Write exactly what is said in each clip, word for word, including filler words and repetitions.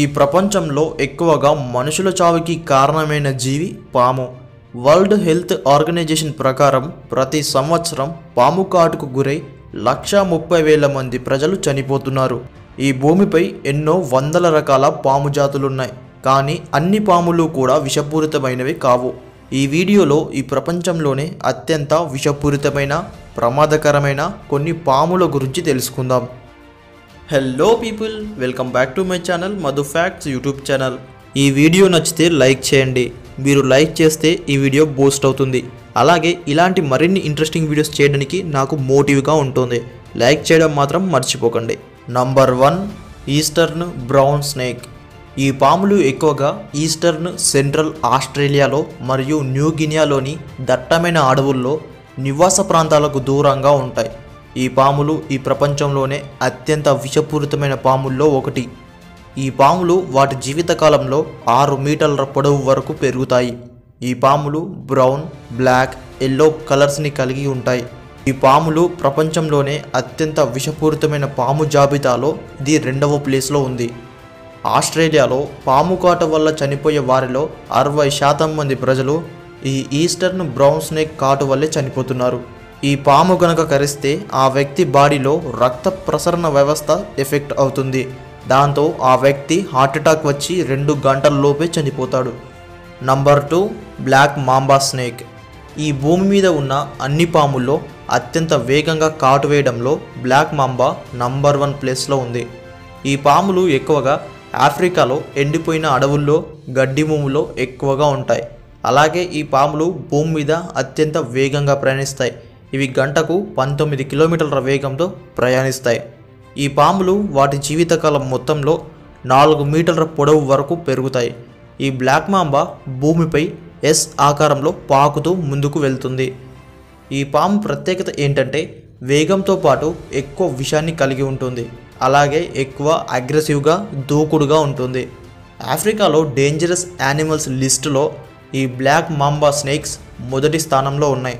ఈ ప్రపంచంలో ఎక్కువగా మనుషుల చావుకి కారణమైన జీవి పాము. వరల్డ్ హెల్త్ ఆర్గనైజేషన్ ప్రకారం ప్రతి సంవత్సరం పాము కాటుకు గురై లక్షా ముప్పై వేల మంది ప్రజలు చనిపోతున్నారు. ఈ భూమిపై ఎన్నో వందల రకాల పాము జాతులున్నాయి, కానీ అన్ని పాములు కూడా విషపూరితమైనవి కావు. ఈ వీడియోలో ఈ ప్రపంచంలోనే అత్యంత విషపూరితమైన ప్రమాదకరమైన కొన్ని పాముల గురించి తెలుసుకుందాం. Hello people, welcome back to my channel Madhu facts YouTube channel. ఈ వీడియో నచ్చితే లైక్ చేయండి. మీరు లైక్ చేస్తే ఈ వీడియో బూస్ట్ అవుతుంది. అలాగే ఇలాంటి మరిన్ని ఇంట్రెస్టింగ్ వీడియోస్ చేయడానికి నాకు మోటివ్గా ఉంటుంది. లైక్ చేయడం మాత్రం మర్చిపోకండి. Number one, eastern brown snake. ఈ పాములు ఎక్కువగా ఈస్టర్న్, సెంట్రల్ ఆస్ట్రేలియాలో మరియు న్యూ గినియాలోని దట్టమైన అడవుల్లో నివాస ప్రాంతాలకు దూరంగా ఉంటాయి. ఈ పాములు ఈ ప్రపంచంలోనే అత్యంత విషపూరితమైన పాముల్లో ఒకటి. ఈ పాములు వాటి జీవితకాలంలో ఆరు మీటర్ల పొడవు వరకు పెరుగుతాయి. ఈ పాములు బ్రౌన్, బ్లాక్, ఎల్లో కలర్స్ని కలిగి ఉంటాయి. ఈ పాములు ప్రపంచంలోనే అత్యంత విషపూరితమైన పాము జాబితాలో ఇది రెండవ ప్లేస్లో ఉంది. ఆస్ట్రేలియాలో పాము కాట వల్ల చనిపోయే వారిలో అరవై శాతం మంది ప్రజలు ఈ ఈస్టర్న్ బ్రౌన్ స్నేక్ కాటు వల్లే చనిపోతున్నారు. ఈ పాము కనుక కరిస్తే ఆ వ్యక్తి బాడీలో రక్త ప్రసరణ వ్యవస్థ ఎఫెక్ట్ అవుతుంది. దాంతో ఆ వ్యక్తి హార్ట్అటాక్ వచ్చి రెండు గంటల లోపే చనిపోతాడు. Number two, black mamba snake. ఈ భూమి మీద ఉన్న అన్ని పాముల్లో అత్యంత వేగంగా కాటు వేయడంలో బ్లాక్ మాంబా నంబర్ వన్ ప్లేస్లో ఉంది. ఈ పాములు ఎక్కువగా ఆఫ్రికాలో ఎండిపోయిన అడవుల్లో, గడ్డి భూముల్లో ఎక్కువగా ఉంటాయి. అలాగే ఈ పాములు భూమి మీద అత్యంత వేగంగా ప్రయాణిస్తాయి. ఇవి గంటకు పంతొమ్మిది కిలోమీటర్ల వేగంతో ప్రయాణిస్తాయి. ఈ పాములు వాటి జీవితకాలం మొత్తంలో నాలుగు మీటర్ల పొడవు వరకు పెరుగుతాయి. ఈ బ్లాక్ మాంబా భూమిపై ఎస్ ఆకారంలో పాకుతూ ముందుకు వెళ్తుంది. ఈ పాము ప్రత్యేకత ఏంటంటే వేగంతో పాటు ఎక్కువ విషాన్ని కలిగి ఉంటుంది. అలాగే ఎక్కువ అగ్రెసివ్గా, దూకుడుగా ఉంటుంది. ఆఫ్రికాలో డేంజరస్ యానిమల్స్ లిస్టులో ఈ బ్లాక్ మాంబా స్నేక్స్ మొదటి స్థానంలో ఉన్నాయి.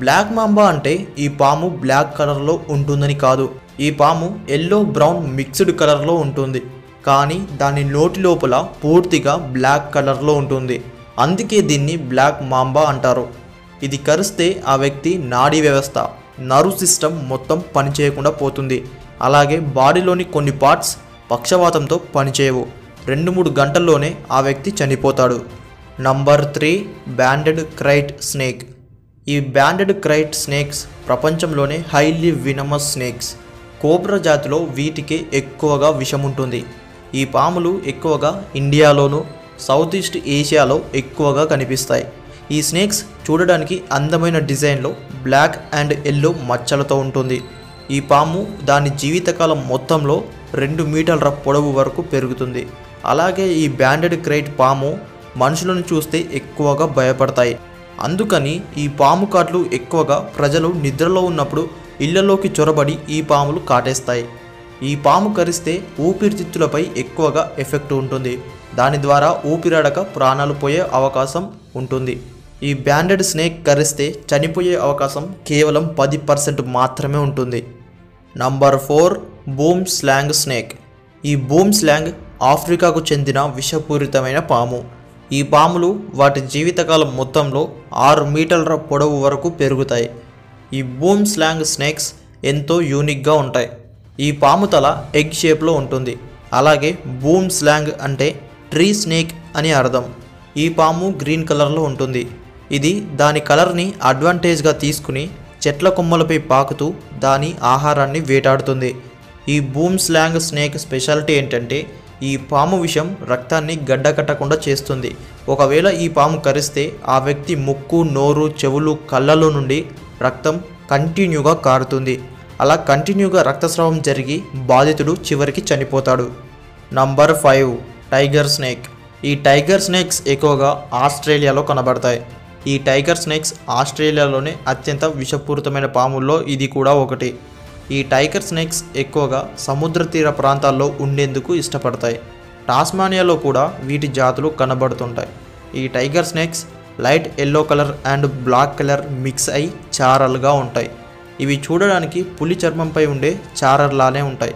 బ్లాక్ మాంబా అంటే ఈ పాము బ్లాక్ కలర్లో ఉంటుందని కాదు. ఈ పాము ఎల్లో బ్రౌన్ మిక్స్డ్ కలర్లో ఉంటుంది, కానీ దాని నోటి లోపల పూర్తిగా బ్లాక్ కలర్లో ఉంటుంది. అందుకే దీన్ని బ్లాక్ మాంబా అంటారు. ఇది కరిస్తే ఆ వ్యక్తి నాడీ వ్యవస్థ, నర్వ్ సిస్టమ్ మొత్తం పనిచేయకుండా పోతుంది. అలాగే బాడీలోని కొన్ని పార్ట్స్ పక్షవాతంతో పనిచేయవు. రెండు మూడు గంటల్లోనే ఆ వ్యక్తి చనిపోతాడు. Number three, banded krait snake. ఈ బ్యాండెడ్ క్రైట్ స్నేక్స్ ప్రపంచంలోనే హైలీ వినమస్ స్నేక్స్. కోబ్రా జాతిలో వీటికి ఎక్కువగా విషం ఉంటుంది. ఈ పాములు ఎక్కువగా ఇండియాలోను సౌత్ ఈస్ట్ ఏషియాలో ఎక్కువగా కనిపిస్తాయి. ఈ స్నేక్స్ చూడడానికి అందమైన డిజైన్లో బ్లాక్ అండ్ ఎల్లో మచ్చలతో ఉంటుంది. ఈ పాము దాని జీవితకాలం మొత్తంలో రెండు మీటర్ల పొడవు వరకు పెరుగుతుంది. అలాగే ఈ బ్యాండెడ్ క్రైట్ పాము మనుషులను చూస్తే ఎక్కువగా భయపడతాయి. అందుకని ఈ పాము కాట్లు ఎక్కువగా ప్రజలు నిద్రలో ఉన్నప్పుడు ఇళ్లలోకి చొరబడి ఈ పాములు కాటేస్తాయి. ఈ పాము కరిస్తే ఊపిరితిత్తులపై ఎక్కువగా ఎఫెక్ట్ ఉంటుంది. దాని ద్వారా ఊపిరాడక ప్రాణాలు పోయే అవకాశం ఉంటుంది. ఈ బ్యాండెడ్ స్నేక్ కరిస్తే చనిపోయే అవకాశం కేవలం పది పర్సెంట్ మాత్రమే ఉంటుంది. Number four, boomslang snake. ఈ బూమ్ స్లాంగ్ ఆఫ్రికాకు చెందిన విషపూరితమైన పాము. ఈ పాములు వాటి జీవితకాలం మొత్తంలో ఆరు మీటర్ల పొడవు వరకు పెరుగుతాయి. ఈ బూమ్ స్లాంగ్ స్నేక్స్ ఎంతో యూనిక్గా ఉంటాయి. ఈ పాము తల ఎగ్ షేప్లో ఉంటుంది. అలాగే బూమ్ స్లాంగ్ అంటే ట్రీ స్నేక్ అని అర్థం. ఈ పాము గ్రీన్ కలర్లో ఉంటుంది. ఇది దాని కలర్ని అడ్వాంటేజ్గా తీసుకుని చెట్ల కొమ్మలపై పాకుతూ దాని ఆహారాన్ని వేటాడుతుంది. ఈ బూమ్ స్లాంగ్ స్నేక్ స్పెషాలిటీ ఏంటంటే ఈ పాము విషం రక్తాన్ని గడ్డకట్టకుండా చేస్తుంది. ఒకవేళ ఈ పాము కరిస్తే ఆ వ్యక్తి ముక్కు, నోరు, చెవులు, కళ్ళలో నుండి రక్తం కంటిన్యూగా కారుతుంది. అలా కంటిన్యూగా రక్తస్రావం జరిగి బాధితుడు చివరికి చనిపోతాడు. Number five, tiger snake. ఈ టైగర్ స్నేక్స్ ఎక్కువగా ఆస్ట్రేలియాలో కనబడతాయి. ఈ టైగర్ స్నేక్స్ ఆస్ట్రేలియాలోనే అత్యంత విషపూరితమైన పాముల్లో ఇది కూడా ఒకటి. ఈ టైగర్ స్నేక్స్ ఎక్కువగా సముద్ర తీర ప్రాంతాల్లో ఉండేందుకు ఇష్టపడతాయి. టాస్మానియాలో కూడా వీటి జాతులు కనబడుతుంటాయి. ఈ tiger snakes light yellow colour and black colour mix అయి చారలుగా ఉంటాయి. ఇవి చూడడానికి పులి చర్మంపై ఉండే చారల్లానే ఉంటాయి.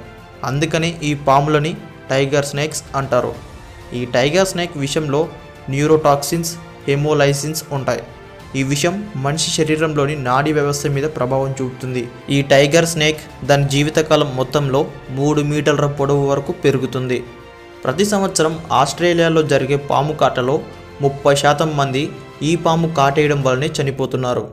అందుకని ఈ పాములని టైగర్ స్నేక్స్ అంటారు. ఈ టైగర్ స్నేక్ విషంలో న్యూరోటాక్సిన్స్, హెమోలైసిన్స్ ఉంటాయి. ఈ విషం మనిషి శరీరంలోని నాడీ వ్యవస్థ మీద ప్రభావం చూపుతుంది. ఈ టైగర్ స్నేక్ దాని జీవితకాలం మొత్తంలో మూడు మీటర్ల పొడవు వరకు పెరుగుతుంది. ప్రతి సంవత్సరం ఆస్ట్రేలియాలో జరిగే పాము కాటలో ముప్పై శాతం మంది ఈ పాము కాటేయడం వల్లనే చనిపోతున్నారు.